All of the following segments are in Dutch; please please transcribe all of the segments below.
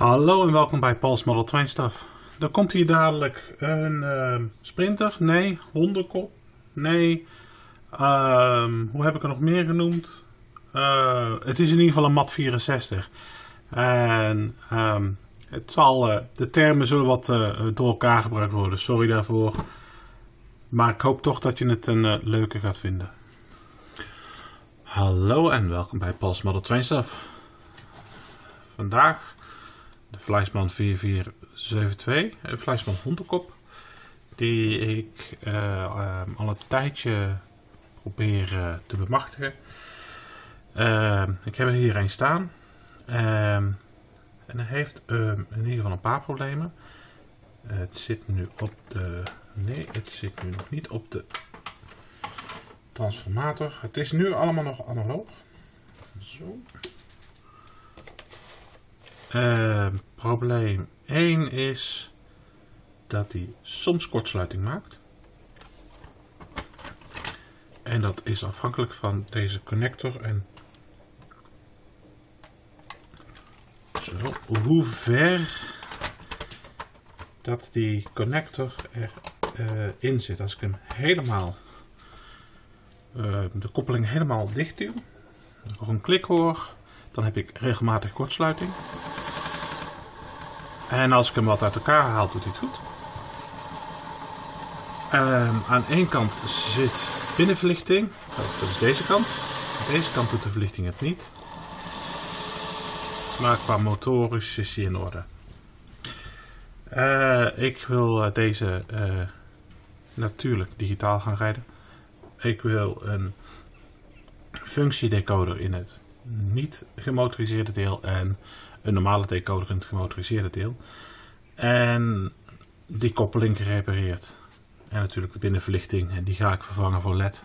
Hallo en welkom bij Paul's Model Train Stuff. Er komt hier dadelijk een sprinter, nee, hondenkop, nee, hoe heb ik er nog meer genoemd? Het is in ieder geval een Mat 64. En de termen zullen wat door elkaar gebruikt worden, sorry daarvoor. Maar ik hoop toch dat je het een leuke gaat vinden. Hallo en welkom bij Paul's Model Train Stuff. Vandaag de Fleischmann 4472, een Fleischmann hondenkop, die ik al een tijdje probeer te bemachtigen. Ik heb er hier een staan en hij heeft in ieder geval een paar problemen. Het zit nu op de... nee, het zit nu nog niet op de transformator. Het is nu allemaal nog analoog. Zo. Probleem 1 is dat hij soms kortsluiting maakt. En dat is afhankelijk van deze connector en zo, hoe ver dat die connector erin zit. Als ik hem helemaal, de koppeling helemaal dicht duw, als ik nog een klik hoor, dan heb ik regelmatig kortsluiting. En als ik hem wat uit elkaar haal, doet hij het goed. Aan één kant zit binnenverlichting. Dat is deze kant. Aan deze kant doet de verlichting het niet. Maar qua motorisch is hij in orde. Ik wil deze natuurlijk digitaal gaan rijden. Ik wil een functiedecoder in het niet gemotoriseerde deel en een normale decoder in het gemotoriseerde deel. En die koppeling gerepareerd. En natuurlijk de binnenverlichting, en die ga ik vervangen voor LED.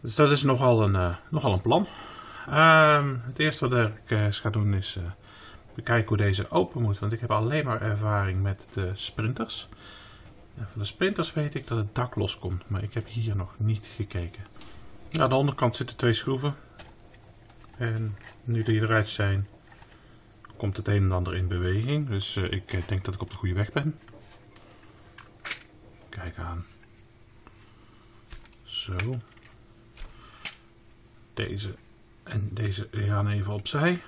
Dus dat is nogal een plan. Het eerste wat ik ga doen is bekijken hoe deze open moet. Want ik heb alleen maar ervaring met de sprinters. En van de sprinters weet ik dat het dak loskomt. Maar ik heb hier nog niet gekeken. Ja, aan de onderkant zitten twee schroeven. En nu die eruit zijn, komt het een en ander in beweging. Dus ik denk dat ik op de goede weg ben. Kijk aan. Zo. Deze en deze gaan even opzij.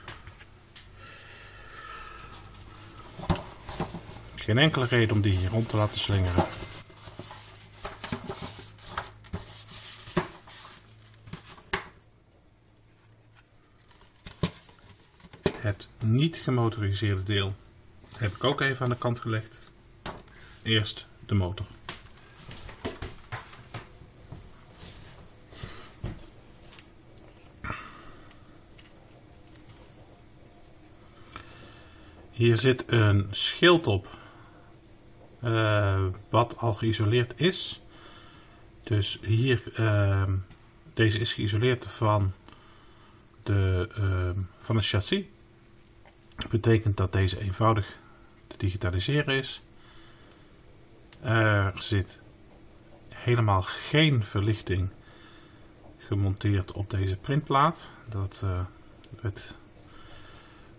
Geen enkele reden om die hier rond te laten slingeren. Het niet gemotoriseerde deel heb ik ook even aan de kant gelegd. Eerst de motor. Hier zit een schild op, wat al geïsoleerd is. Dus hier, deze is geïsoleerd van het chassis. Dat betekent dat deze eenvoudig te digitaliseren is. Er zit helemaal geen verlichting gemonteerd op deze printplaat. Dat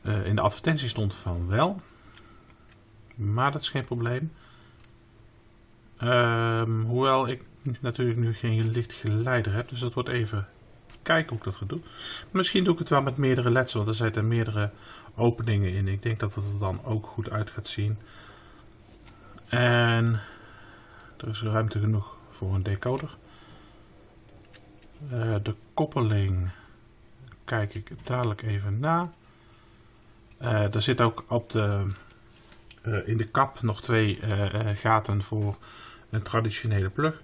in de advertentie stond van wel. Maar dat is geen probleem. Hoewel ik natuurlijk nu geen lichtgeleider heb. Dus dat wordt even kijken hoe ik dat ga doen. Misschien doe ik het wel met meerdere leds. Want er zijn er meerdere openingen in. Ik denk dat het er dan ook goed uit gaat zien. En er is ruimte genoeg voor een decoder. De koppeling kijk ik dadelijk even na. Er zit ook op de, in de kap nog twee gaten voor een traditionele plug.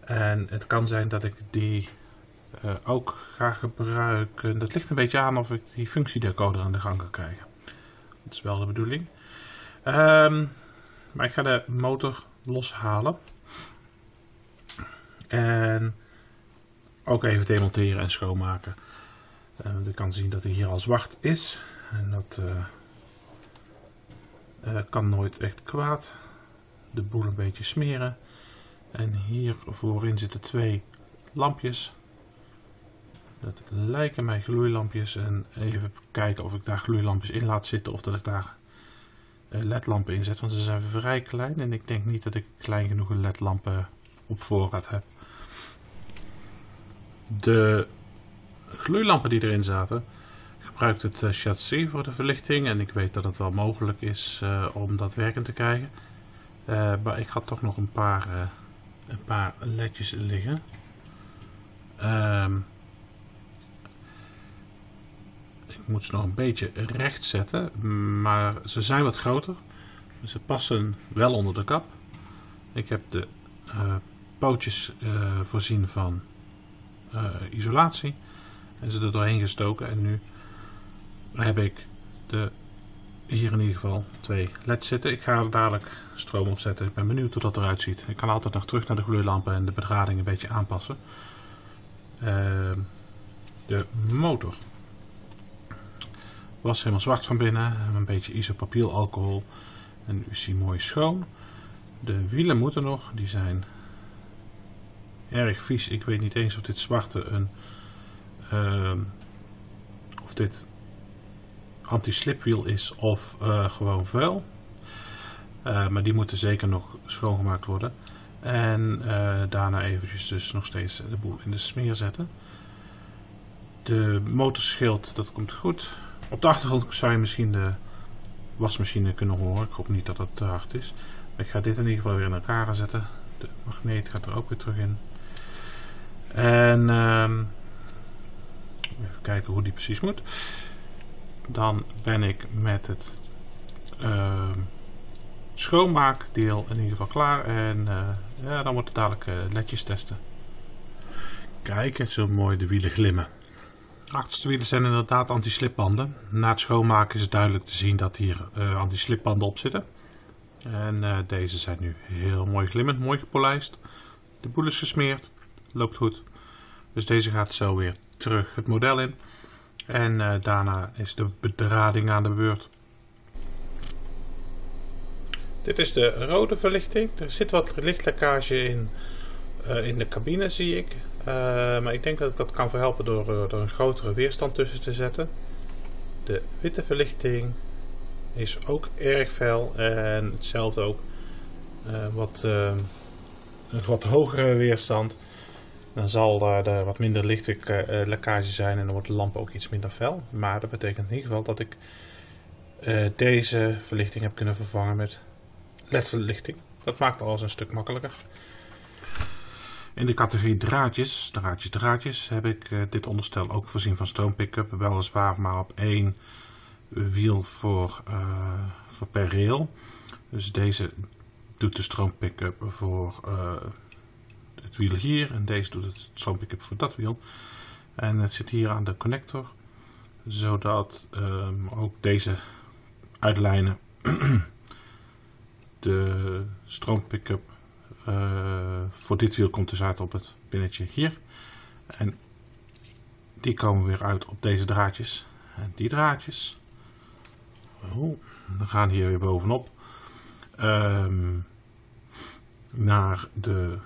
En het kan zijn dat ik die ook ga gebruiken. Dat ligt een beetje aan of ik die functiedecoder aan de gang kan krijgen. Dat is wel de bedoeling. Maar ik ga de motor loshalen. En ook even demonteren en schoonmaken. Je kan zien dat hij hier al zwart is. En dat kan nooit echt kwaad. De boel een beetje smeren. En hier voorin zitten twee lampjes. Dat lijken mij gloeilampjes en even kijken of ik daar gloeilampjes in laat zitten of dat ik daar ledlampen in zet, want ze zijn vrij klein en ik denk niet dat ik klein genoeg een ledlampen op voorraad heb. De gloeilampen die erin zaten gebruikt het chassis voor de verlichting en ik weet dat het wel mogelijk is om dat werkend te krijgen. Maar ik had toch nog een paar ledjes liggen. Ik moet ze nog een beetje recht zetten, maar ze zijn wat groter. Ze passen wel onder de kap. Ik heb de pootjes voorzien van isolatie en ze er doorheen gestoken. En nu heb ik hier in ieder geval 2 leds zitten. Ik ga er dadelijk stroom op zetten. Ik ben benieuwd hoe dat eruit ziet. Ik kan altijd nog terug naar de gloeilampen en de bedrading een beetje aanpassen. De motor was helemaal zwart van binnen, een beetje isopropylalcohol en u ziet mooi schoon. De wielen moeten nog, die zijn erg vies. Ik weet niet eens of dit zwarte of dit anti-slipwiel is of gewoon vuil. Maar die moeten zeker nog schoongemaakt worden. En daarna eventjes dus nog steeds de boel in de smeer zetten. De motorschild, dat komt goed. Op de achtergrond zou je misschien de wasmachine kunnen horen. Ik hoop niet dat het te hard is. Ik ga dit in ieder geval weer in elkaar zetten. De magneet gaat er ook weer terug in. En even kijken hoe die precies moet. Dan ben ik met het schoonmaakdeel in ieder geval klaar. En ja, dan wordt het dadelijk ledjes testen. Kijk, het zo mooi de wielen glimmen. De achterste wielen zijn inderdaad anti-slipbanden. Na het schoonmaken is het duidelijk te zien dat hier anti-slipbanden op zitten. En deze zijn nu heel mooi glimmend, mooi gepolijst. De boel is gesmeerd, loopt goed. Dus deze gaat zo weer terug het model in. En daarna is de bedrading aan de beurt. Dit is de rode verlichting. Er zit wat lichtlekkage in de cabine, zie ik. Maar ik denk dat ik dat kan verhelpen door er een grotere weerstand tussen te zetten. De witte verlichting is ook erg fel en hetzelfde ook. Een wat hogere weerstand. Dan zal er wat minder lichtlekkage zijn en dan wordt de lamp ook iets minder fel. Maar dat betekent in ieder geval dat ik deze verlichting heb kunnen vervangen met LED-verlichting. Dat maakt alles een stuk makkelijker. In de categorie draadjes, heb ik dit onderstel ook voorzien van stroompickup. Weliswaar maar op 1 wiel voor per rail. Dus deze doet de stroompickup voor het wiel hier. En deze doet het stroompickup voor dat wiel. En het zit hier aan de connector. Zodat ook deze uitlijnen de stroompickup voor dit wiel komt dus uit op het pinnetje hier. En die komen weer uit op deze draadjes. En die draadjes dan gaan hier weer bovenop naar de...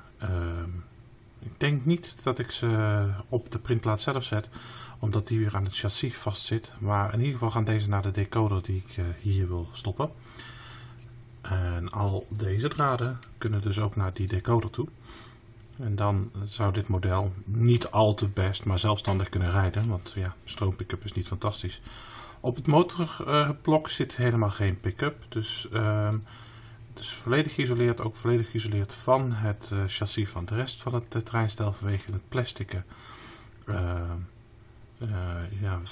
ik denk niet dat ik ze op de printplaat zelf zet, omdat die weer aan het chassis vast zit. Maar in ieder geval gaan deze naar de decoder die ik hier wil stoppen. En al deze draden kunnen dus ook naar die decoder toe. En dan zou dit model niet al te best, maar zelfstandig kunnen rijden. Want ja, stroompickup is niet fantastisch. Op het motorblok zit helemaal geen pick-up. Dus het is volledig geïsoleerd. Ook volledig geïsoleerd van het chassis van de rest van het treinstel. Vanwege het plastic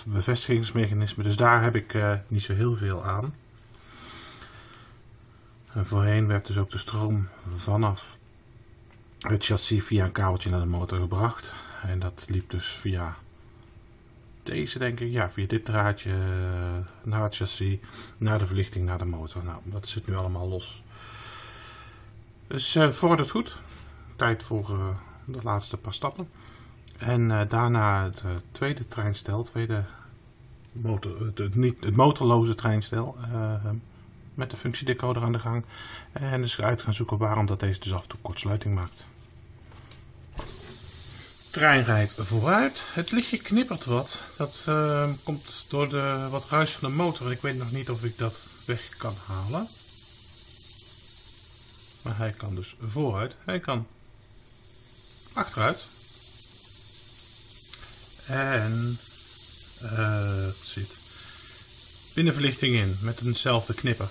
bevestigingsmechanisme. Dus daar heb ik niet zo heel veel aan. En voorheen werd dus ook de stroom vanaf het chassis via een kabeltje naar de motor gebracht. En dat liep dus via deze, denk ik. Ja, via dit draadje naar het chassis, naar de verlichting, naar de motor. Nou, dat zit nu allemaal los. Dus vordert goed. Tijd voor de laatste paar stappen. En daarna het tweede treinstel, het motorloze treinstel. Met de functiedecoder aan de gang en dus uit gaan zoeken waarom dat deze dus af en toe kortsluiting maakt. trein rijdt vooruit. Het lichtje knippert wat. Dat komt door wat ruis van de motor. Ik weet nog niet of ik dat weg kan halen. Maar hij kan dus vooruit. Hij kan achteruit. En het zit binnenverlichting in met eenzelfde knipper.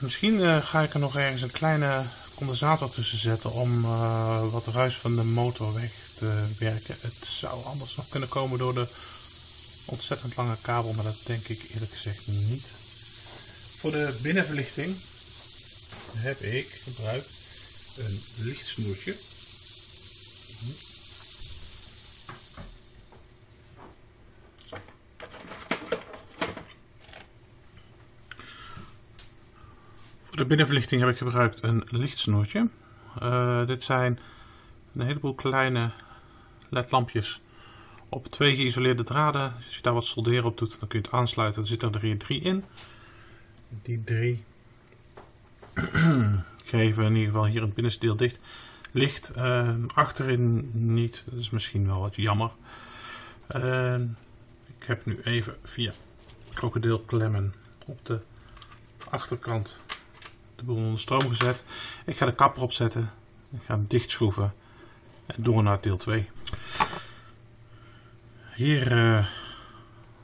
Misschien ga ik er nog ergens een kleine condensator tussen zetten om wat ruis van de motor weg te werken. Het zou anders nog kunnen komen door de ontzettend lange kabel, maar dat denk ik eerlijk gezegd niet. Voor de binnenverlichting heb ik gebruikt een lichtsnoertje. Voor de binnenverlichting heb ik gebruikt een lichtsnoertje. Dit zijn een heleboel kleine ledlampjes op twee geïsoleerde draden. Als je daar wat solderen op doet, dan kun je het aansluiten. Er zitten er hier 3 in. Die 3 geven in ieder geval hier het binnenste deel dicht. Licht achterin niet, dat is misschien wel wat jammer. Ik heb nu even via krokodilklemmen op de achterkant de boel onder stroom gezet. Ik ga de kapper opzetten, ik ga hem dicht schroeven en door naar deel 2. Hier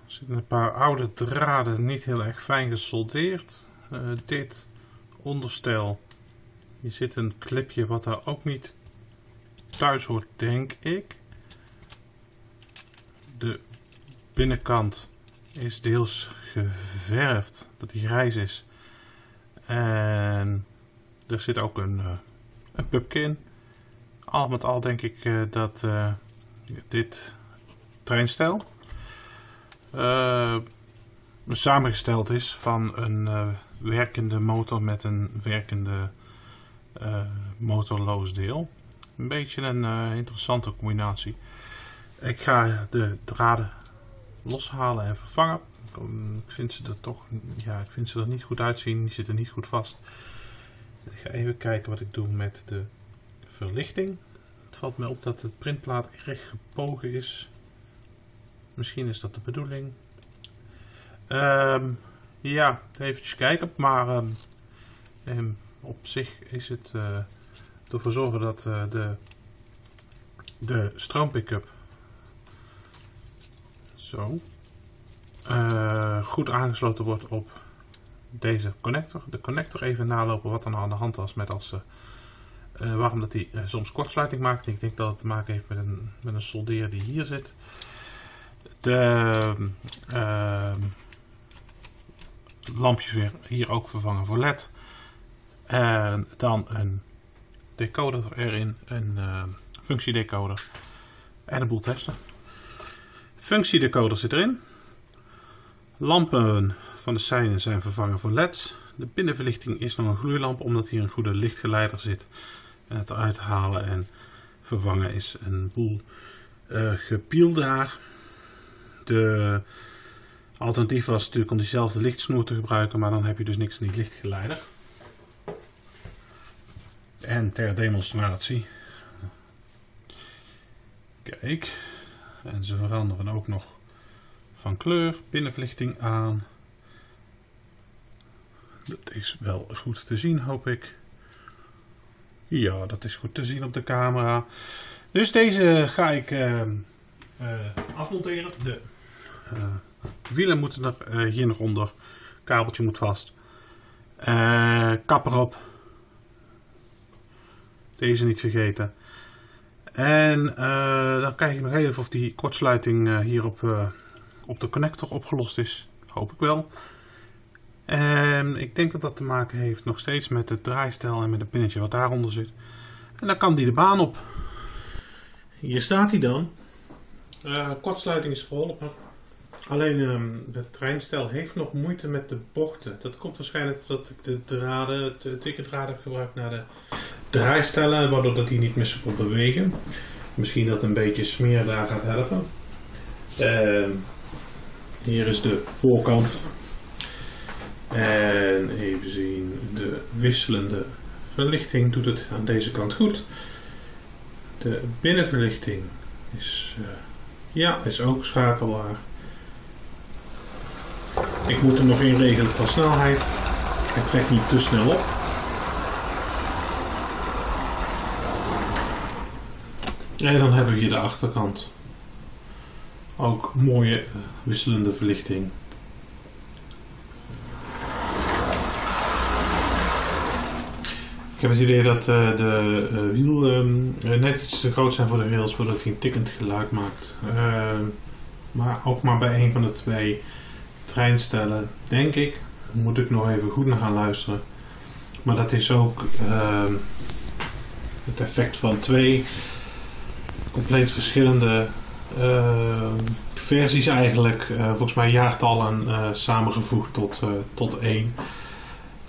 zitten een paar oude draden, niet heel erg fijn gesoldeerd. Dit onderstel, hier zit een clipje wat daar ook niet thuis hoort, denk ik. De binnenkant is deels geverfd, dat die grijs is. En er zit ook een pupje in. Al met al denk ik dat dit treinstel samengesteld is van een werkende motor met een werkende motorloos deel. Een beetje een interessante combinatie. Ik ga de draden loshalen en vervangen. Ik vind ze er toch, ja, ik vind ze er niet goed uitzien, die zitten niet goed vast. Ik ga even kijken wat ik doe met de verlichting. Het valt mij op dat het printplaat erg gebogen is. Misschien is dat de bedoeling. Ja, eventjes kijken, maar op zich is het ervoor zorgen dat de stroompick-up zo goed aangesloten wordt op deze connector. De connector even nalopen wat er nou aan de hand was met als waarom dat die soms kortsluiting maakt. Ik denk dat het te maken heeft met een soldeer die hier zit. De lampjes weer hier ook vervangen voor LED. En dan een decoder erin, een functiedecoder en een boel testen. Functiedecoder zit erin. Lampen van de seinen zijn vervangen voor LED's. De binnenverlichting is nog een gloeilamp omdat hier een goede lichtgeleider zit. En het uithalen en vervangen is een boel gepiel daar. De alternatief was natuurlijk om diezelfde lichtsnoer te gebruiken, maar dan heb je dus niks aan die lichtgeleider. En ter demonstratie. Kijk. En ze veranderen ook nog van kleur, binnenverlichting aan. Dat is wel goed te zien, hoop ik. Ja, dat is goed te zien op de camera. Dus deze ga ik afmonteren. De wielen moeten er hier nog onder. Kabeltje moet vast. Kapper op. Deze niet vergeten. En dan kijk ik nog even of die kortsluiting hier op de connector opgelost is. Hoop ik wel. En ik denk dat dat te maken heeft nog steeds met het draaistel en met het pinnetje wat daaronder zit. En dan kan die de baan op. Hier staat hij dan. Kortsluiting is verholpen. Alleen het treinstel heeft nog moeite met de bochten. Dat komt waarschijnlijk doordat ik de draden, de dikke draden heb gebruikt naar de draaistellen, waardoor dat die niet meer soepel bewegen. Misschien dat een beetje smeer daar gaat helpen. Hier is de voorkant. En even zien, de wisselende verlichting doet het aan deze kant goed. De binnenverlichting is, is ook schakelaar. Ik moet er nog in regelen van snelheid. Hij trekt niet te snel op. En dan hebben we hier de achterkant. Ook mooie wisselende verlichting. Ik heb het idee dat de wielen net iets te groot zijn voor de rails, zodat het geen tikkend geluid maakt. Maar ook maar bij een van de twee treinstellen, denk ik, moet ik nog even goed naar gaan luisteren. Maar dat is ook het effect van twee compleet verschillende versies eigenlijk. Volgens mij jaartallen samengevoegd tot één.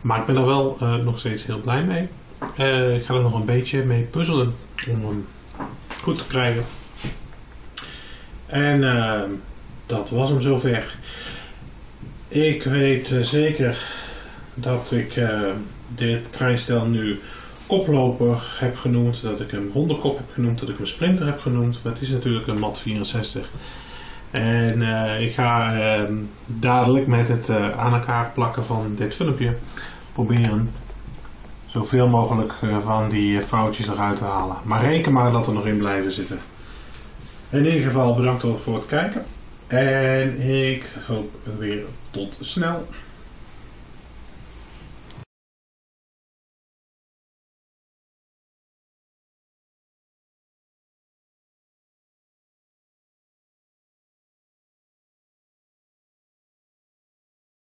Maar ik ben er wel nog steeds heel blij mee. Ik ga er nog een beetje mee puzzelen om hem goed te krijgen. En dat was hem zover. Ik weet zeker dat ik dit treinstel nu koploper heb genoemd. Dat ik hem hondenkop heb genoemd. Dat ik hem splinter heb genoemd. Maar het is natuurlijk een mat 64. En ik ga dadelijk met het aan elkaar plakken van dit filmpje proberen zoveel mogelijk van die foutjes eruit te halen. Maar reken maar dat er nog in blijven zitten. In ieder geval bedankt voor het kijken. En ik hoop weer tot snel.